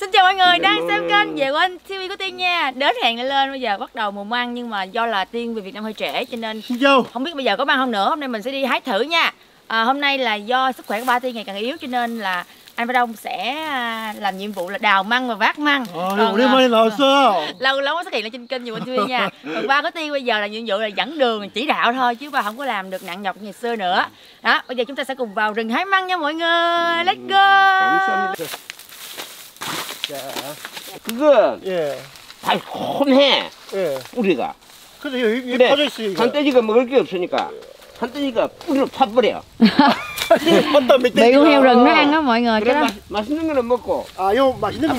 Xin chào mọi người đang xem kênh Yewon TV của Tiên nha. Đến hẹn lại lên, bây giờ bắt đầu mùa măng, nhưng mà do là Tiên về Việt Nam hơi trễ cho nên không biết bây giờ có măng không nữa. Hôm nay mình sẽ đi hái thử nha. Hôm nay là do sức khỏe của ba Tiên ngày càng yếu cho nên là anh Ba Đông sẽ làm nhiệm vụ là đào măng và vác măng. Lâu lắm mới xuất hiện lên trên kênh Yewon TV nha. Còn ba của Tiên bây giờ là nhiệm vụ là dẫn đường chỉ đạo thôi, chứ ba không có làm được nặng nhọc như ngày xưa nữa. Đó, bây giờ chúng ta sẽ cùng vào rừng hái măng nha mọi người. Let's go. 그거 다 홈해. 뿌리가. 근데 여기 퍼져있어요. 산돼지가 먹을 게 없으니까 산돼지가 뿌리를 파버려. Bị con heo rừng nó ăn á mọi người. Cái đó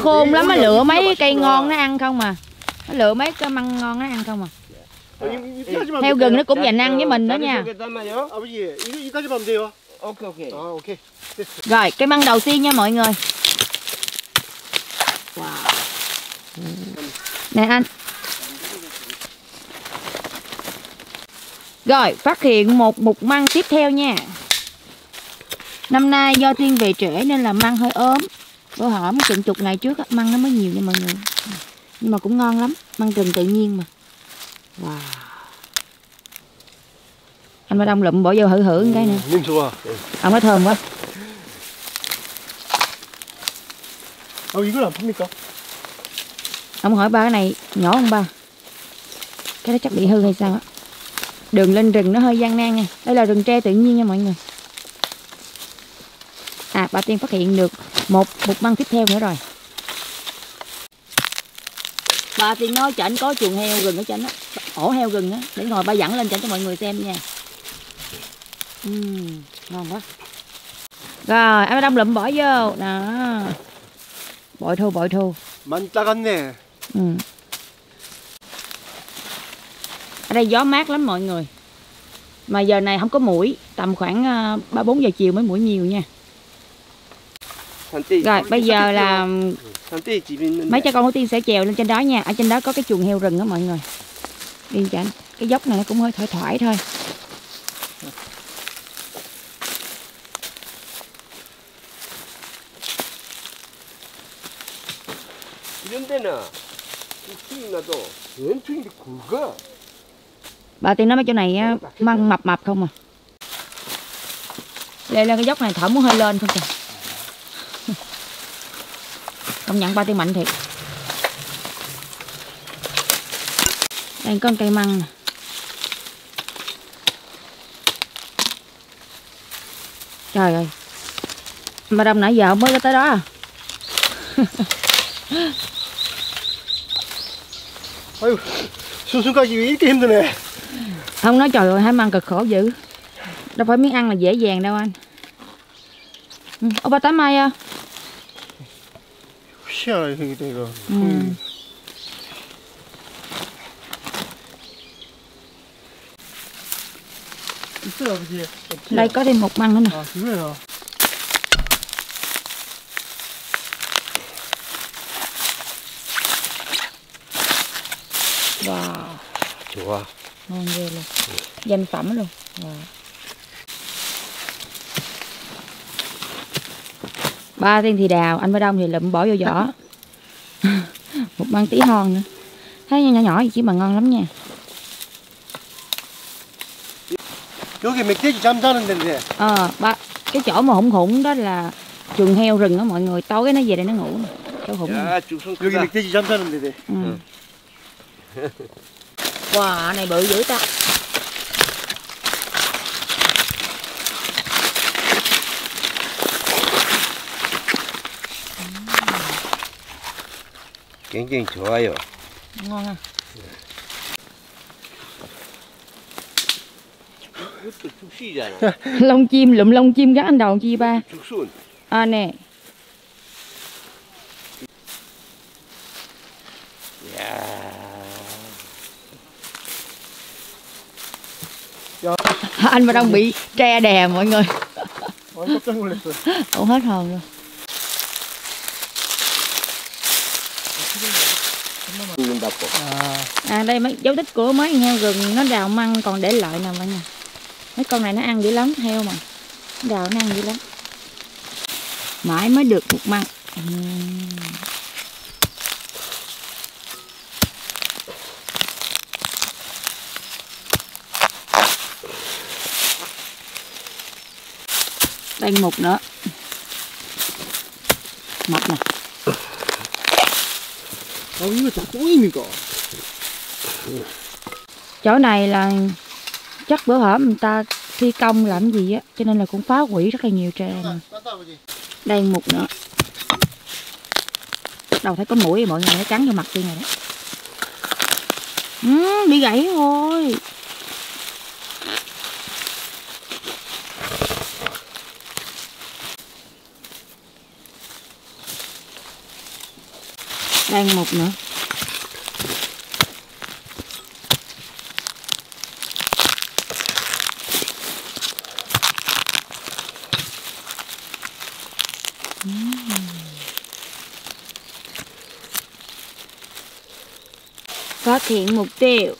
khôn lắm, nó lựa mấy cây ngon nó ăn không à. Nó lựa mấy cái măng ngon nó ăn không à. Heo rừng nó cũng dành ăn với mình đó nha. Rồi cây măng đầu tiên nha mọi người. Wow. Nè anh. Rồi phát hiện một mục măng tiếp theo nha. Năm nay do Tiên về trễ nên là măng hơi ốm. Bữa hổm chừng chục ngày trước măng nó mới nhiều nha mọi người. Nhưng mà cũng ngon lắm, măng rừng tự nhiên mà. Wow. Anh Ba Đông lụm bỏ vô thử cái nè. Ông nó thơm quá. Ông hỏi ba cái này nhỏ không ba? Cái đó chắc bị hư hay sao á. Đường lên rừng nó hơi gian nan nha. Đây là rừng tre tự nhiên nha mọi người. À bà Tiên phát hiện được một mục măng tiếp theo nữa rồi. Bà Tiên nói chảnh có chuồng heo rừng ở chảnh á, ổ heo rừng á, để ngồi ba dẫn lên chảnh cho mọi người xem nha. Ngon quá. Rồi em Đông lụm bỏ vô đó. Bội thu. Mình ăn nè. Ở đây gió mát lắm mọi người. Mà giờ này không có muỗi, tầm khoảng 3-4 giờ chiều mới muỗi nhiều nha. Rồi bây giờ là mấy cha con của Tiên sẽ trèo lên trên đó nha. Ở trên đó có cái chuồng heo rừng đó mọi người. Đi chảnh. Cái dốc này nó cũng hơi thoải thôi. Bà Tiên nói mấy chỗ này măng mập không à. Lê lên cái dốc này thở muốn hơi lên không kìa. Công nhận ba Tiên mạnh thiệt. Đây có cây măng nè. Trời ơi, Ba Đông nãy giờ mới có tới đó à. Ông nói trời ơi, hái măng cực khổ dữ. Đâu phải miếng ăn là dễ dàng đâu anh. Ô ba tám mai à. Đây có thêm một măng nữa nè. Wow. Ngon ghê luôn. Danh phẩm luôn. Wow. Ba Tiên thì đào, anh Ba Đông thì lụm bỏ vô vỏ. Một măng tí hon nữa. Thấy nhỏ gì chứ mà ngon lắm nha. Cái chỗ mà hủng đó là chuồng heo rừng đó mọi người. Tối cái nó về đây nó ngủ. Chỗ hủng này. Wow, này bự dữ ta. 굉장히 좋아요. Ngon à. Lông chim, lụm lông chim gắn anh đầu chi ba. À nè. Anh Ba Đông bị tre đè mọi người. Ủa hết hồn rồi. À đây mấy dấu tích của mấy heo rừng nó đào măng còn để lại nè mọi người. Mấy con này nó ăn dữ lắm, heo mà. Đào nó ăn dữ lắm. Mãi mới được một măng. Canh mục nữa. Mập này. Chỗ này là chắc bữa hổm người ta thi công làm gì á, cho nên là cũng phá hủy rất là nhiều trè. Đây mục nữa. Đầu thấy có mũi mọi người, nó cắn vô mặt kia này đó. Bị gãy thôi. Đây một nữa. Phát hiện mục tiêu.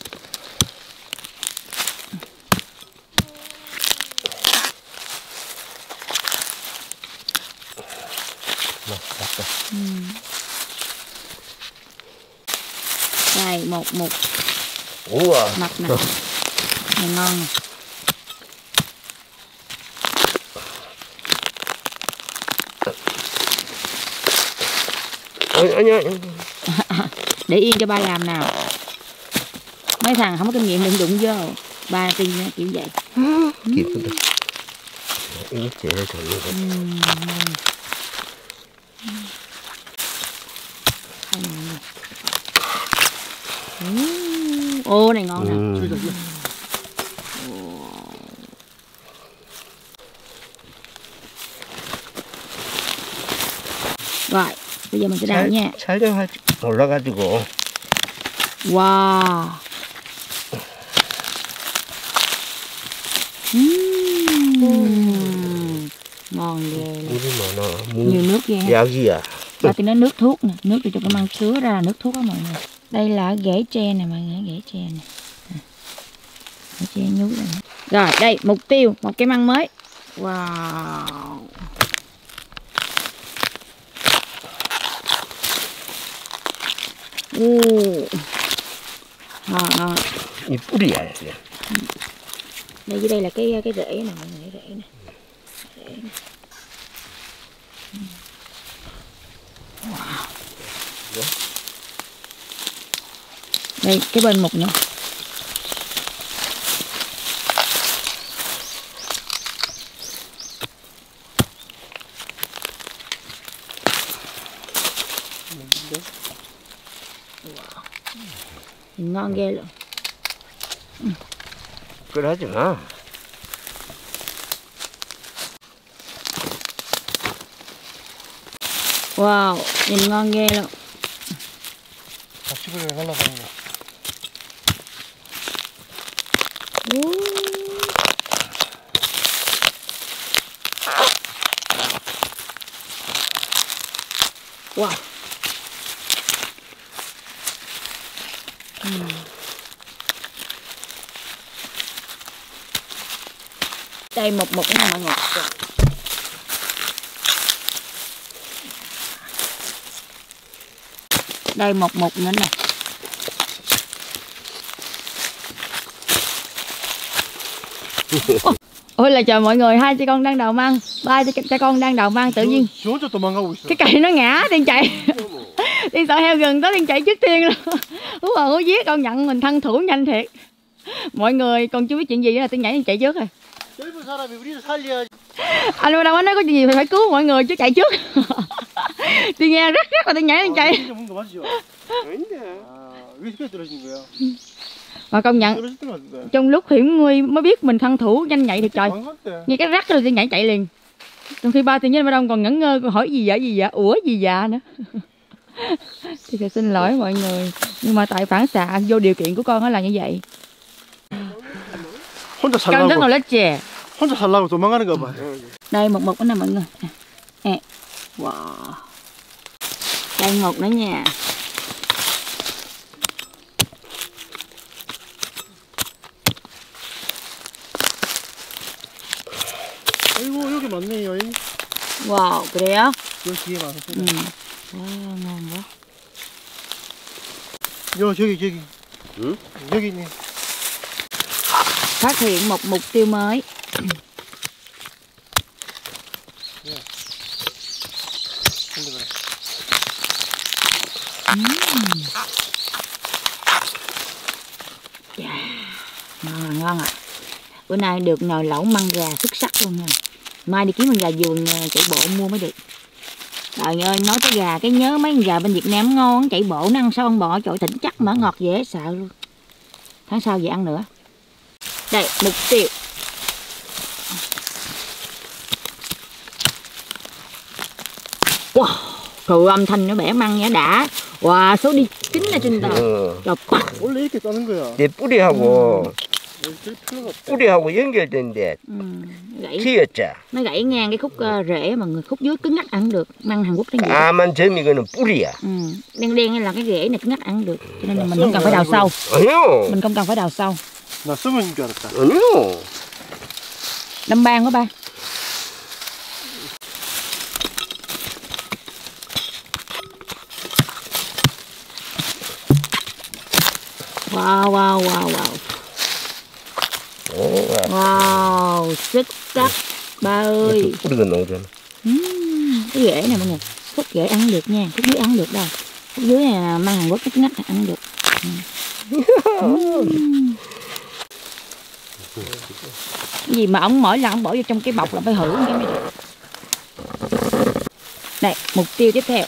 Đây một mục. Mặt này. Này ngon này. Để yên cho ba làm nào. Mấy thằng không có kinh nghiệm đừng đụng vô. Ba tin kiểu vậy. Kịp ô này ngon nè. Rồi, bây giờ mình sẽ đào nha. Wow. Ngon ghê. Nhiều nước ghê. Dạo gì à? Và cái nó nước thuốc nè, nước để cho cái măng sứa ra là nước thuốc đó mọi người. Đây là rễ tre nè mọi người, rễ tre nè. Rễ tre nhú đây. Rồi, đây mục tiêu, một cái măng mới. Wow. Rồi. Đây dưới đây là cái rễ nè mọi người, rễ nè. Rễ nè. Đây cái bên mục nữa. Ngon ghê luôn. Cái đó chừng hả? Wow, nhìn ngon ghê luôn. Wow. Đây một cái mọi người. Đây một nữa nè. Ôi là trời mọi người, hai cha con đang đào măng, ba cha con đang đào măng, tự nhiên cái cây nó ngã, Tiên chạy Tiên sợ heo gần tới, Tiên chạy trước Tiên luôn. Hú hồn hú vía, con nhận mình thân thủ nhanh thiệt. Mọi người còn chưa biết chuyện gì nữa là Tiên nhảy, Tiên chạy trước rồi. Anh đâu nói có chuyện gì thì phải cứu mọi người chứ chạy trước. Tiên nghe rất là Tiên nhảy, Tiên chạy. Mà công nhận trong lúc hiểm nguy mới biết mình thân thủ nhanh nhạy thiệt trời. Nghe cái rắc là Tiên nhảy chạy liền. Trong khi ba Tiên với anh Ba Đông còn ngẩn ngơ, còn hỏi gì vậy, ủa gì dạ nữa. Thì thật xin lỗi mọi người, nhưng mà tại phản xạ vô điều kiện của con đó là như vậy. Cảm giác nào lết chè. Đây một cái này mọi người. Wow. Đây một nữa nha. Wow, 그래요? ngon quá. Vô, 저기 nè. Phát hiện một mục tiêu mới. Dạ, ngon ạ. Bữa nay được nồi lẩu măng gà xuất sắc luôn nha. Mai đi kiếm con gà vườn chạy bộ mua mới được. Trời ơi, nói tới gà cái nhớ mấy con gà bên Việt Nam ngon, chạy bộ nó ăn sao ăn bọ, trời thịt chắc mỡ ngọt dễ sợ luôn. Tháng sau về ăn nữa. Đây, mục tiêu. Wow, trời âm thanh nó bẻ măng nhá đã. Wow, số đi 9 là trên tàu. Trời bắt. Để 뿌리하고 뿌리하고 연결된 데. Nó gãy ngang cái khúc rễ mà người khúc dưới cứng ngắt ăn được. Măng Hàn Quốc cái gì? À, măng chế mình gọi là 뿌리야. Đen đen là cái rễ này cứng ngắt ăn được. Cho nên mình không cần phải đào sâu. Mình không cần phải đào sâu. Nó 숨은 줄 알았다. Đâm bang quá ba. Wow, wow, wow, wow. Wow, xuất sắc ba ơi. Cái rễ này mọi người, khúc rễ ăn được nha, khúc dưới ăn được đâu. Khúc dưới này mang Hàn Quốc cái ngách ăn được. Cái gì mà ông mỗi lần ông bỏ vô trong cái bọc là phải hử cái mới được. Đây, mục tiêu tiếp theo.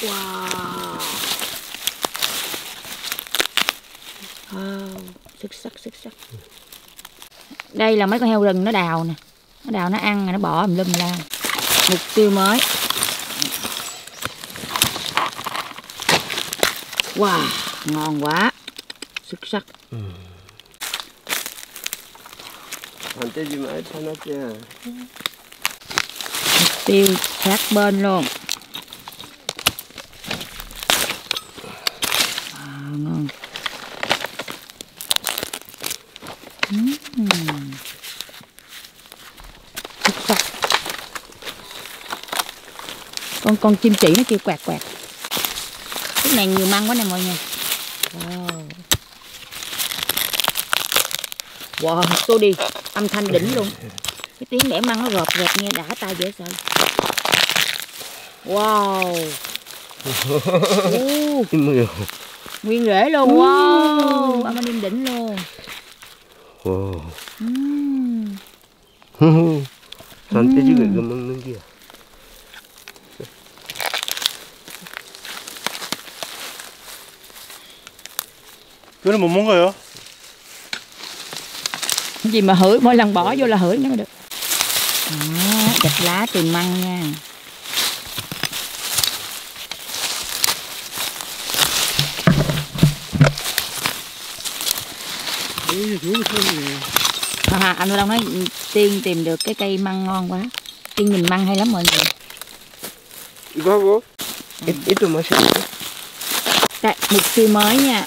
Wow. Wow, xuất sắc, xuất sắc. Đây là mấy con heo rừng nó đào nè. Nó đào nó ăn, nó bỏ lùm la. Mục tiêu mới. Wow, ngon quá. Xuất sắc. Mục tiêu sát bên luôn. Wow, ngon. Con chim chỉ nó kêu quạt quạt. Cái này nhiều măng quá nè mọi người. Wow. Wow, xô đi, âm thanh đỉnh luôn. Cái tiếng bẻ măng nó rộp rộp nghe đã tai dễ sợ. Wow. Nguyên rễ luôn. Wow, âm thanh đỉnh luôn. Wow. Cái này một món rồi hả? Cái gì mà hửi, mỗi lần bỏ vô là hửi nó mới được. Đó, gạch lá tìm măng nha. Anh Đông nói Tiên tìm được cái cây măng ngon quá. Tiên nhìn măng hay lắm mọi người. Bravo. Ít rồi mới xịn. Đây, mục tiêu mới nha.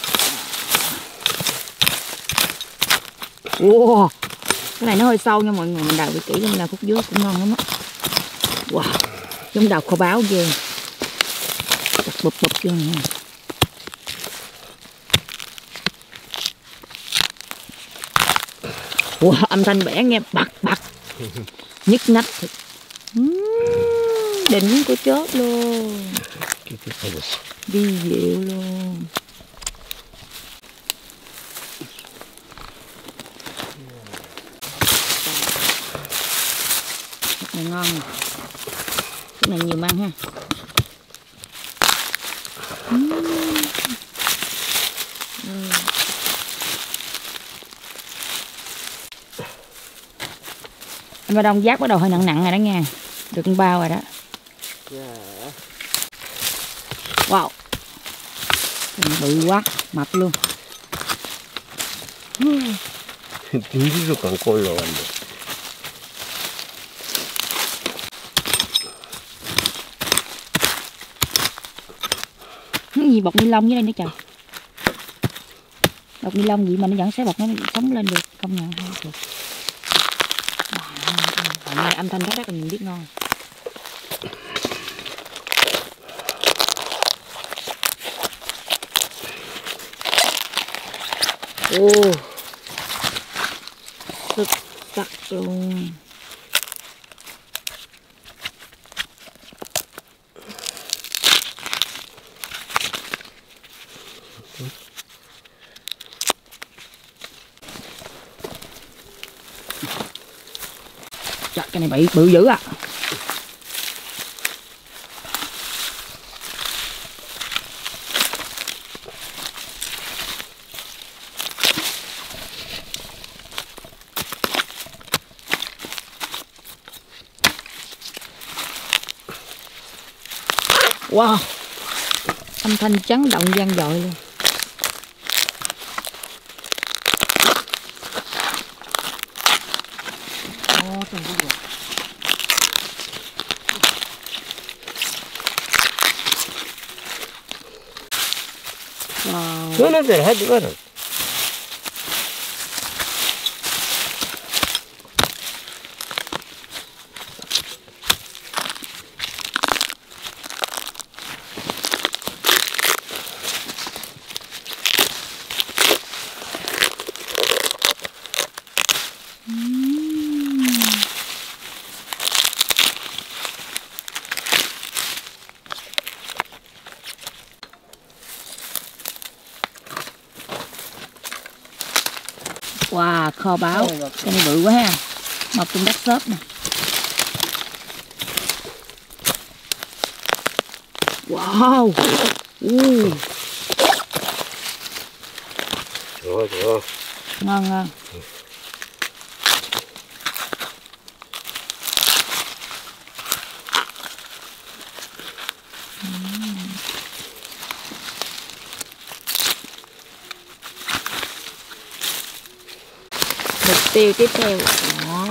Wow. Cái này nó hơi sâu nha mọi người, mình đào kỹ nên là khúc dưới cũng ngon lắm á. Wow, giống đào kho báu ghê. Bụp bụp chưa nè. Wow, âm thanh bẻ nghe bật bật. Nhức nách thật. Đỉnh của chốt luôn. Đi dịu luôn. Này ngon nè. Cái này nhiều măng ha. Anh Ba Đông giác bắt đầu hơi nặng nặng rồi đó nha. Được con bao rồi đó. Wow. Bự quá, mập luôn. Tiếng rất còn coi lồn. Gì bọc ni lông dưới đây nữa trời. Bọc ni lông gì mà nó vẫn sẽ bọc nó sống lên được, công nhận hay thiệt. Này âm thanh rất là mình biết ngon. Ô. Rất sắc luôn. Chắc cái này bị bự dữ à. Wow, âm thanh chấn động vang dội luôn. Wow. Nó để hết nữa rồi. Wow, kho báo. Cái này bự quá ha. Mọc trong đất xốp nè. Wow. Trời ơi. Ngon. Tiêu tiếp theo. Đó.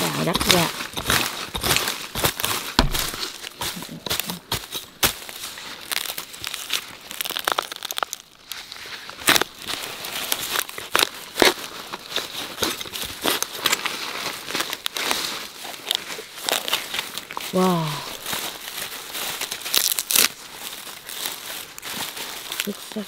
Đào đất ra. Wow. Xuất sắc.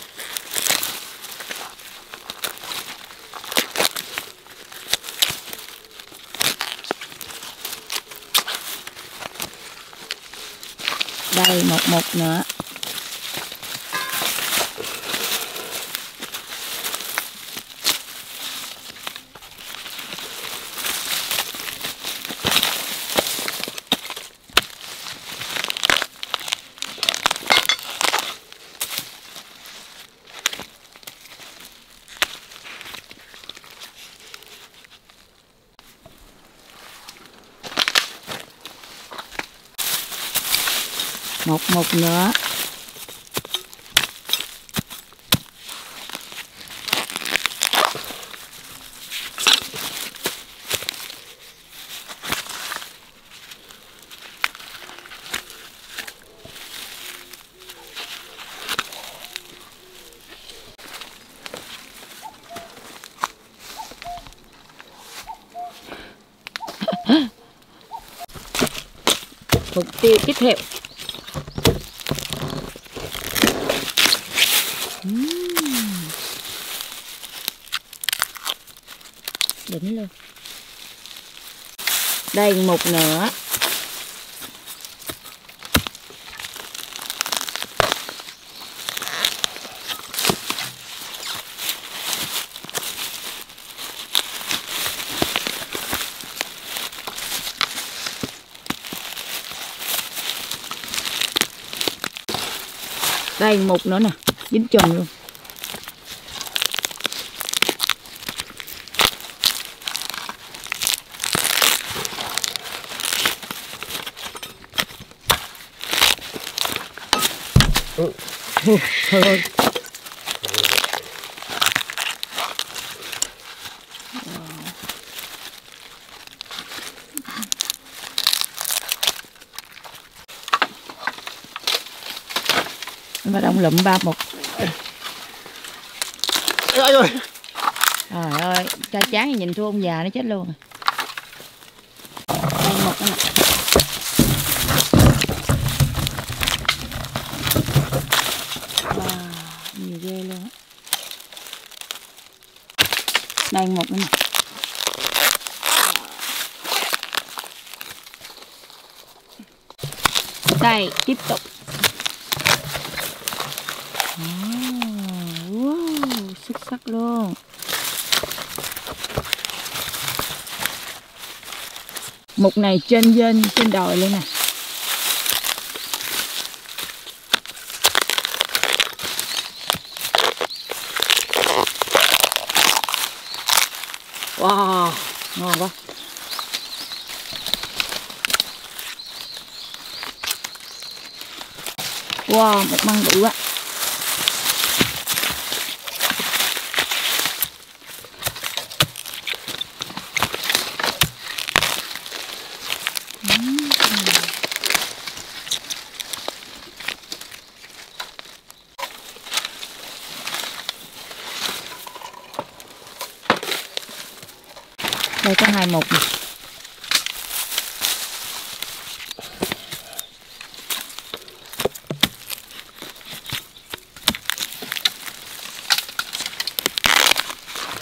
Đây một nữa. Một nữa. Mục tiêu tiếp theo. Đỉnh luôn. Đây một nữa. Đây một nữa nè, dính chùm luôn. Thôi. Mà đông lụm ba một. Trời ơi. Trời ơi, cha chán nhìn thua ông già nó chết luôn. Một cái này. Đây một nữa. Đây tiếp tục. Wow, xuất sắc luôn. Mục này trên dên trên đồi luôn nè. Wow, ngon quá. Wow, một măng bự quá. Đây có 2 mục.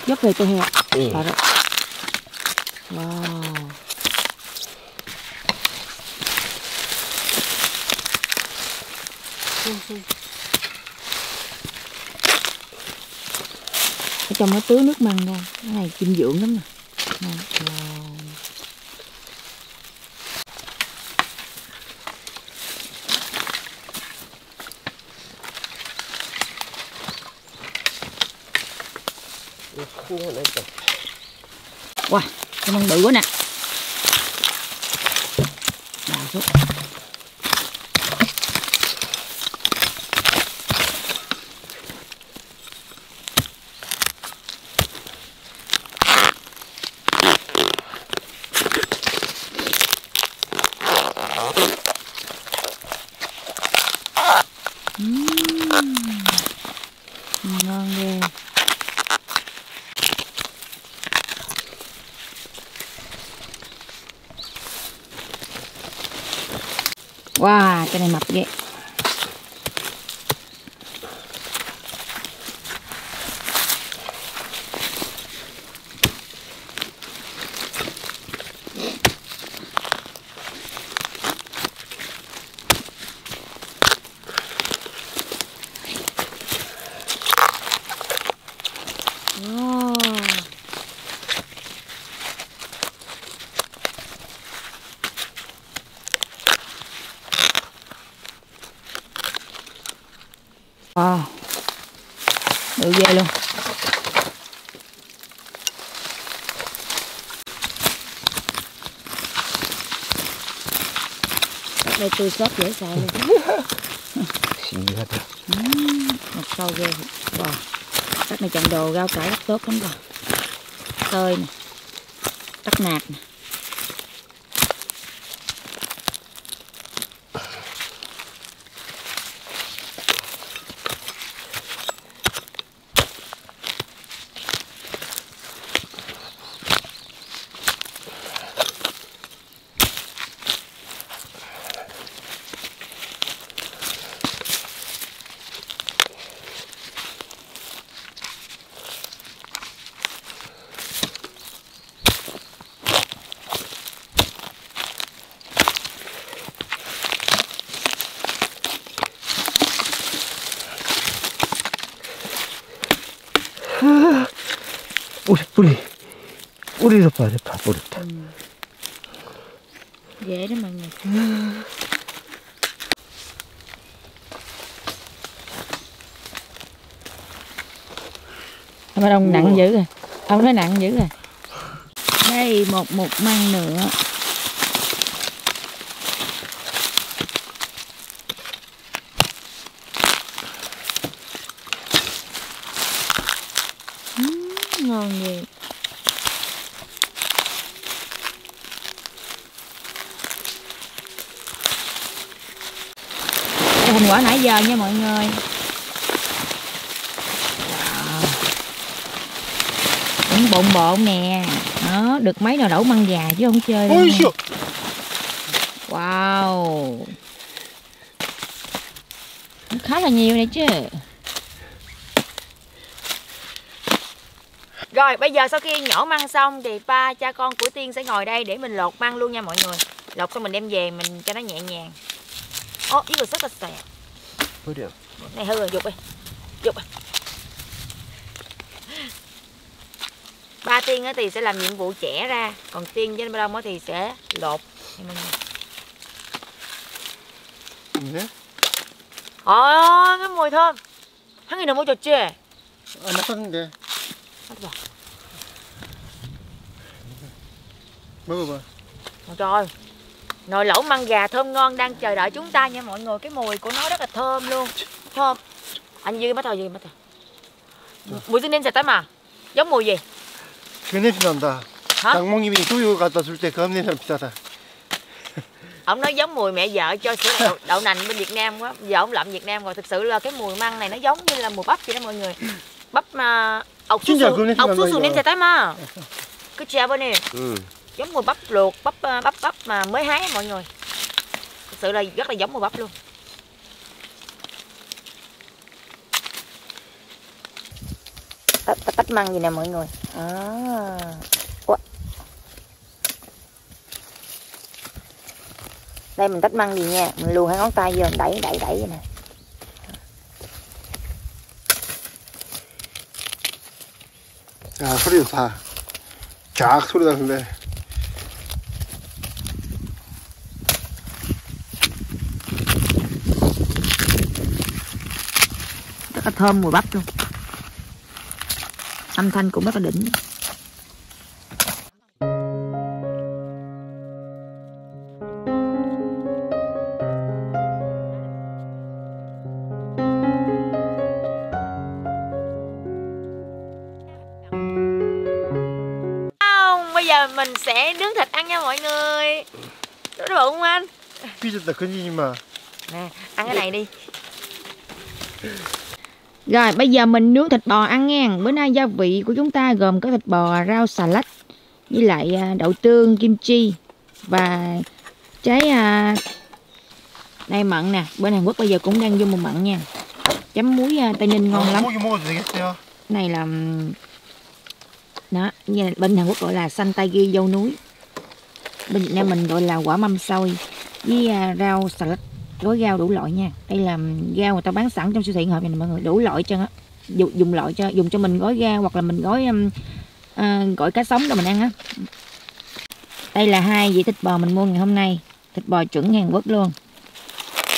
Dốc về tôi heo. Đó. Wow. Ở trong nó tưới nước măng ra. Cái này dinh dưỡng lắm nè. Wow. Wow, cái măng bự quá nè. Ngon ghê. Wow, cái này mập ghê. Wow, bự ghê luôn. Đây tươi xốp dễ sợ luôn. Xịn hết á. Một sâu ghê. Wow, các này trồng đồ rau cải rất tốt lắm rồi. Tơi nè, tắc nạc nè. 뿌리로 봐야 봐, 뿌리다. 얘를 막내. Ông Đông nặng dữ rồi. Ông nói nặng dữ rồi. Đây một mục măng nữa. Ngon ghê. Hôm quả nãy giờ nha mọi người. Cũng bộn bộn nè. Đó, được mấy nào đổ măng già chứ không chơi. Ôi giời. Wow. Cũng khá là nhiều này chứ. Rồi bây giờ sau khi nhổ măng xong thì ba cha con của Tiên sẽ ngồi đây để mình lột măng luôn nha mọi người. Lột xong mình đem về mình cho nó nhẹ nhàng. Ồ, ý là rất là xòe. Hư được. Này hư rồi, dục đi. Dục đi. Ba Ba Tiên thì sẽ làm nhiệm vụ chẻ ra, còn Tiên với Ba Đông thì sẽ lột. Ôi, cái mùi thơm. Hắn nó cho chê. Nó phân kìa. Trời ơi, nồi lẩu măng gà thơm ngon đang chờ đợi chúng ta nha mọi người. Cái mùi của nó rất là thơm luôn. Thơm. Anh dư bắt đầu gì bắt đầu. Mùi tinh ninh sẽ tới mà. Giống mùi gì? Cái nếp 난다. 장모님이 소유 갖다 줄 때 그 냄새가 비싸다. Ông nói giống mùi mẹ vợ cho sữa đậu nành bên Việt Nam quá. Giờ ông làm Việt Nam rồi, thực sự là cái mùi măng này nó giống như là mùi bắp vậy đó mọi người. Bắp mà ốc sú su nên sẽ tới mà. Cứ chà bên này. Giống mùi bắp luộc, bắp mà mới hái mọi người. Thực sự là rất là giống mùi bắp luôn. Tách măng gì nè mọi người. Đây mình tách măng gì nha, mình luồn hai ngón tay vô, mình đẩy vậy nè. À, 소리 좋다. 쫙 소리 나는데. Rất là thơm mùi bắp luôn. Âm thanh cũng rất là đỉnh. Bây giờ mình sẽ nướng thịt ăn nha mọi người. Đúng bụng không anh? Bây giờ là cái gì mà? Nè, ăn cái này đi. Rồi bây giờ mình nướng thịt bò ăn nha. Bữa nay gia vị của chúng ta gồm có thịt bò, rau xà lách, với lại đậu tương, kim chi và trái này mận nè. Bên Hàn Quốc bây giờ cũng đang vô mùa mận nha. Chấm muối Tây Ninh ngon lắm. Này là đó, bên Hàn Quốc gọi là xanh tai ghi dâu núi. Bên Việt Nam mình gọi là quả mâm xôi với rau xà lách. Gói rau đủ loại nha. Đây là rau người ta bán sẵn trong siêu thị hộp này mọi người, đủ loại cho dùng loại cho dùng cho mình gói rau hoặc là mình gói gói cá sống cho mình ăn á. Đây là hai vị thịt bò mình mua ngày hôm nay, thịt bò chuẩn Hàn Quốc luôn,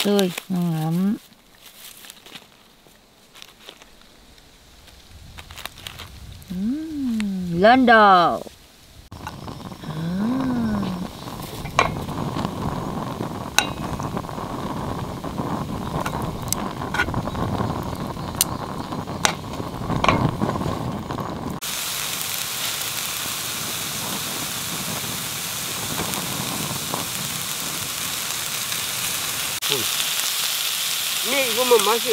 tươi ngon lắm. Lên đồ. 맛이 없어. Bà Tiên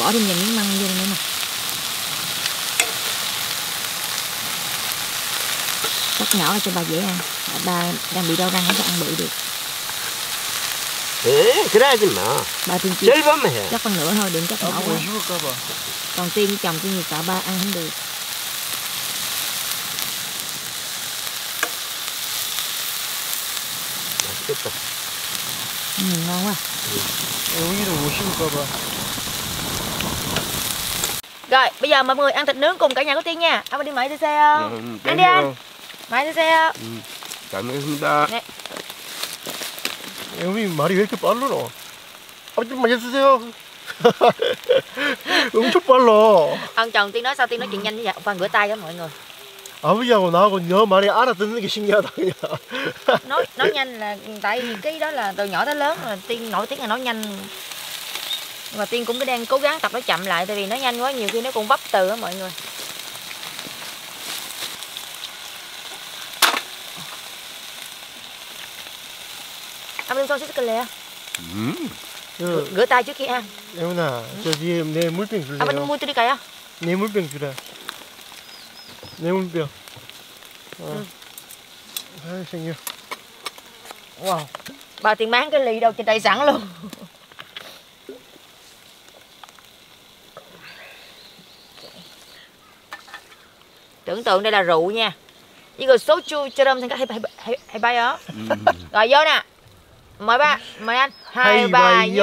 bỏ thêm miếng măng vô nữa nè. Cắt nhỏ cho bà dễ ăn. Bà đang bị đau răng không có ăn bự được. 에, 그래야지 뭐. Bà Tiên chỉ cắt phần nửa thôi, đừng cắt nhỏ quá. Còn Tiên với chồng Tiên thì cả ba ăn không được. Ngon quá. Rồi bây giờ mọi người ăn thịt nướng cùng cả nhà của Tiên nha. Anh đi mãi đi xe không? Anh đi anh. Mãi đi xe không? Cảm ơn chúng ta. Em 말이 왜 이렇게 빨라? 아무튼 많이 드세요. Uống chút quá lò. Ông chồng Tiên nói sao Tiên nói chuyện nhanh như vậy? Ông Phan rửa tay với mọi người. Nói nhanh là tại vì cái đó là từ nhỏ tới lớn là Tiên nổi tiếng là nói nhanh. Mà Tiên cũng đang cố gắng tập nó chậm lại, tại vì nó nhanh quá nhiều khi nó cũng vấp từ á mọi người. Ăn lên con xíu cái lè. Rửa tay trước khi ăn. Yewon아, 저 뒤에 내 물병 줄래요? 아버님 물 드릴까요? 내 물병 주라. 내 물병. 아, 생겨. Wow, bà Tiên bán cái ly đâu trên tay sẵn luôn. Tưởng tượng đây là rượu nha. 이거 소주 처럼 생각해 봐. Hay bay hả? Rồi vô nè. Mời ba, mời anh. Hai bà vô.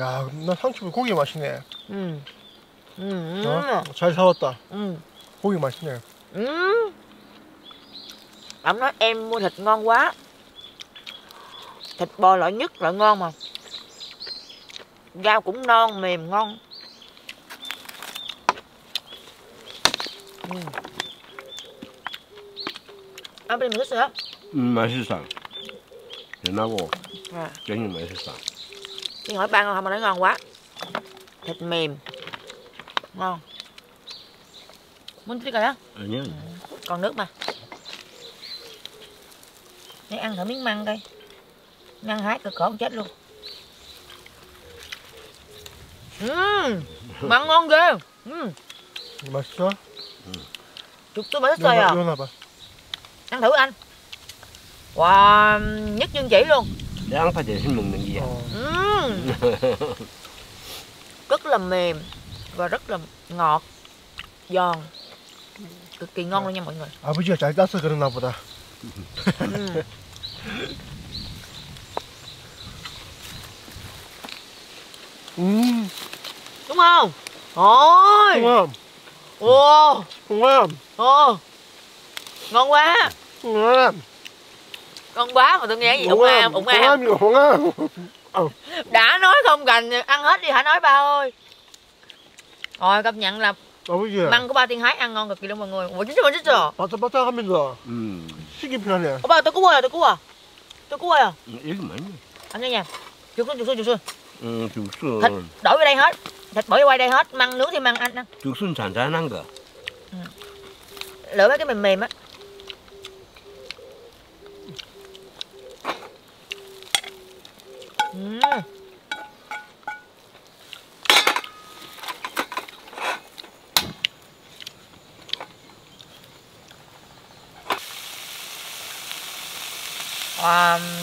야, 나 상추 고기 맛있네. 잘 사왔다. 고기 맛있네. Ông nói em mua thịt ngon quá. Thịt bò loại nhất loại ngon mà. Rau cũng non mềm ngon. 아, 빨리 먹었어요? 맛있어. 연하고. 굉장히 맛있어. Đi hỏi ba ngon không mà nói ngon quá. Thịt mềm. Ngon. Muốn thích rồi đó. Còn nước mà. Để ăn thử miếng măng coi. Măng hái cực khổ không chết luôn. Măng ngon ghê. 맛있어. Chụp tôi mới thích rồi à. Ăn thử anh. Wow, nhất dương chỉ luôn. Để ăn phải để xin mừng mình gì vậy? Rất là mềm và rất là ngọt, giòn, cực kỳ ngon luôn nha mọi người. À bây giờ trái táo sườn nào vậy ta? Đúng không? Ôi. Đúng không? Wow. Đúng không? Ồ. Ngon quá. Ngon. Con quá mà tôi nghe gì ủng am. Đã nói không cần ăn hết đi hả nói ba ơi. Rồi công nhận là măng của ba Tiên hái ăn ngon cực kỳ luôn mọi người. Ủa chính mình chứ. 바삭바삭 하면서 식이 편하네. 오빠 또 구워요, 또 구워. 또 구워요. 이거 뭐야? Ăn nha. Chuột xuân. Chuột xuân. Thịt đổi vào đây hết. Thịt bỏ qua đây hết, măng nướng thì măng ăn ăn. Chuột xuân sản ra năng cơ. Lựa mấy cái mềm mềm á.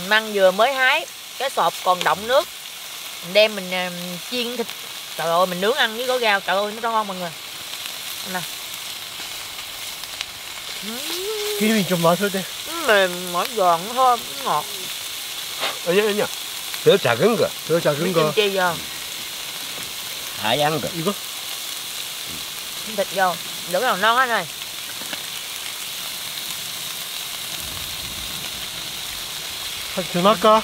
Măng vừa mới hái, cái sọt còn đọng nước, mình đem mình chiên thịt, trời ơi mình nướng ăn với gói rau, trời ơi nó ngon mọi người. Nè. Cái gì trong đó thôi đi. Mềm, mỏi giòn, nó thơm, nó ngọt. Ấy. 더 작은 거. 김치요. 하얀 거. 이거? thịt vô, đỡ còn non anh ơi. Thử nát cơ.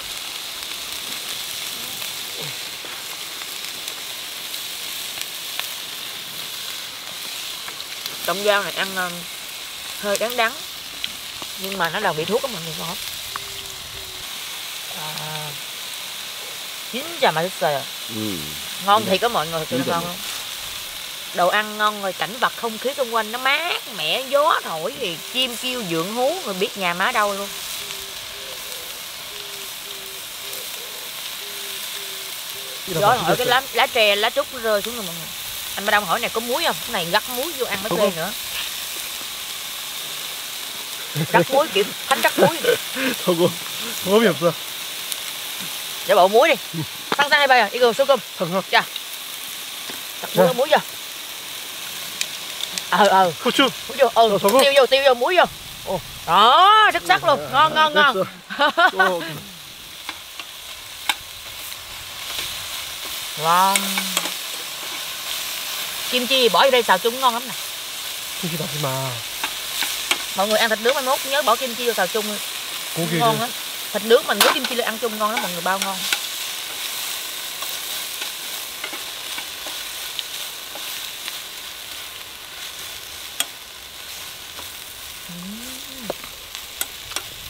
Tổng rau này ăn hơi đắng đắng, nhưng mà nó là vị thuốc của mình thì ngon. Chín chà mà thích xờ. Ngon thiệt đó mọi người, thật ngon luôn. Đồ ăn ngon rồi, cảnh vật không khí xung quanh nó mát mẻ, gió thổi thì chim kêu dượng hú, người biết nhà má đâu luôn. Gió thổi cái lá tre, lá trúc rơi xuống rồi mọi người. Anh Ba Đông hỏi này có muối không? Cái này gắt muối vô ăn mới ghê nữa. Gắt muối kiểu thánh gắt muối. Không có biết sao. Để bộ muối đi. Sang hai bay rồi, đi gồm số cơm. Chà. Đặt muối vô. Tiêu vô, muối vô. Đó, rất sắc luôn, ngon. Ngon. Kim chi bỏ vô đây xào chung ngon lắm nè. Kim chi bỏ vô mà. Mọi người ăn thịt nướng mai mốt nhớ bỏ kim chi vô xào chung ngon lắm. Thịt nướng mình nướng kim chi là ăn chung ngon lắm mọi người, bao ngon.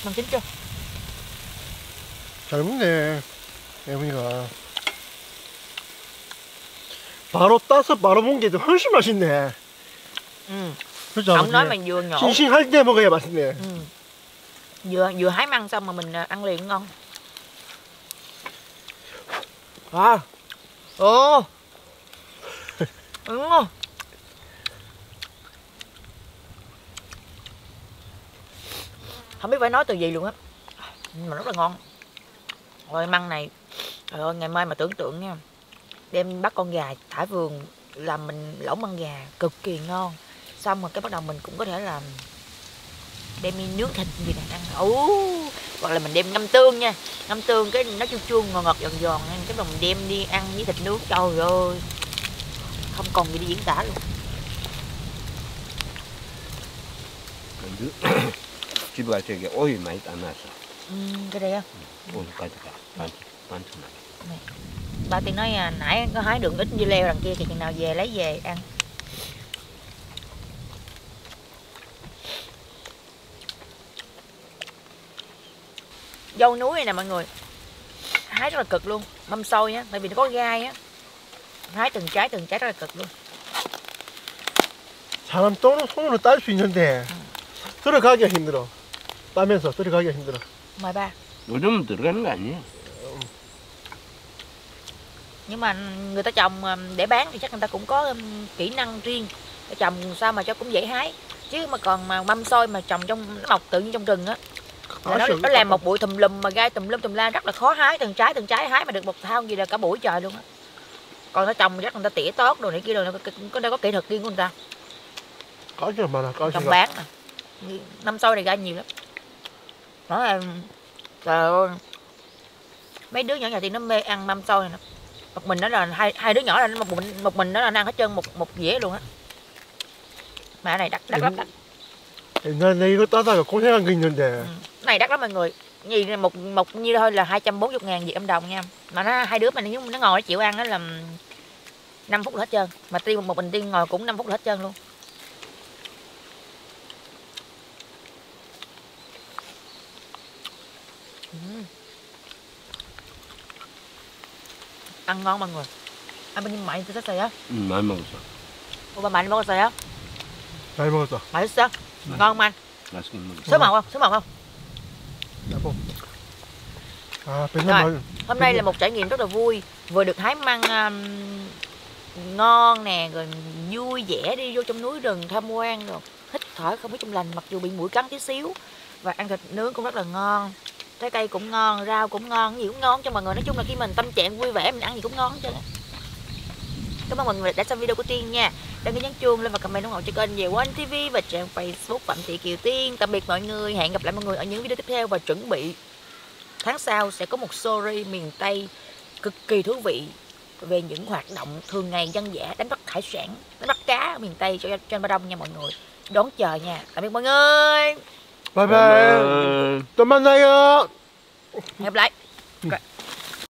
Măng chín chưa? Trời muốn nè. Em bây giờ 바로 따서 바로 먹는 게 훨씬 맛있네. Rất không nói mà vừa ngộ. Xin hết nha mọi người, bà xin nè. Vừa hái măng xong mà mình ăn liền ngon. À. Ồ. Đúng không? Không biết phải nói từ gì luôn á. Nhưng mà rất là ngon. Rồi măng này. Trời ơi, ngày mai mà tưởng tượng nha. Đem bắt con gà thả vườn làm mình lẩu măng gà cực kỳ ngon. Xong rồi cái bắt đầu mình cũng có thể là đem đi nướng thịt gì này ăn. Hoặc là mình đem ngâm tương nha. Ngâm tương cái nó chua chua ngọt ngọt giòn giòn. Cái mình đem đi ăn với thịt nướng. Trời ơi, không còn gì để diễn tả luôn. Cái đây á. Bà Tiên nói nãy có hái được ít dưa leo đằng kia thì chừng nào về lấy về ăn. Dâu núi này nè mọi người, hái rất là cực luôn, mâm xôi á, bởi vì nó có gai á, hái từng trái rất là cực luôn. 사람 또는 손으로 딸 수 있는데 들어가기가 힘들어. 따면서 들어가기가 힘들어. Mời ba. 요즘 들어가는 거 아니야? Nhưng mà người ta trồng để bán thì chắc người ta cũng có kỹ năng riêng, trồng sao mà cho cũng dễ hái, chứ mà còn mà mâm xôi mà trồng trong nó mọc tự nhiên trong rừng á. Nó làm một bụi tùm lum mà gai tùm lum tùm la, rất là khó hái, từng trái hái mà được một thao gì là cả buổi trời luôn á. Còn nó trồng chắc người ta tỉa tót đồ này kia rồi, nó có kỹ thuật riêng của người ta. Có chứ mà là có. Trồng bán nè, năm sau này gai nhiều lắm. Nói là trời ơi, mấy đứa nhỏ nhà thì nó mê ăn mâm xôi này nè. Một mình nó là hai đứa nhỏ là một mình nó là ăn hết trơn một dĩa luôn á. Mà này đắt lắm. Này có tao cũng thấy là kinh rồi nè. Này đắt lắm mọi người. Như một như thôi là 240.000 Việt Nam đồng nha. Mà nó hai đứa mà nếu nó ngồi nó chịu ăn đó là 5 phút là hết trơn. Mà Tiên một mình Tiên ngồi cũng 5 phút là hết trơn luôn. Ăn ngon mọi người. Ăn bao nhiêu mày tôi thích xài á? Mày 먹었어. Ủa mày 먹었어 á? Mày 먹었어. Mày thích ngon không anh? Số màu không? Số màu không? Rồi, hôm nay là một trải nghiệm rất là vui, vừa được hái măng ngon nè, rồi vui vẻ đi vô trong núi rừng tham quan, rồi hít thở không khí trong lành mặc dù bị mũi cắn tí xíu, và ăn thịt nướng cũng rất là ngon, trái cây cũng ngon, rau cũng ngon, gì cũng ngon cho mọi người. Nói chung là khi mình tâm trạng vui vẻ mình ăn gì cũng ngon hết trơn. Cảm ơn mọi người đã xem video của Tiên nha. Đăng ký, nhấn chuông, lên và comment ủng hộ cho kênh Yewon TV và trang Facebook Phạm Thị Kiều Tiên. Tạm biệt mọi người, hẹn gặp lại mọi người ở những video tiếp theo, và chuẩn bị tháng sau sẽ có một series miền Tây cực kỳ thú vị về những hoạt động thường ngày dân dã, đánh bắt hải sản, đánh bắt cá ở miền Tây cho anh Ba Đông nha mọi người. Đón chờ nha. Tạm biệt mọi người. Bye bye. Tạm biệt mọi người. Hẹn gặp lại.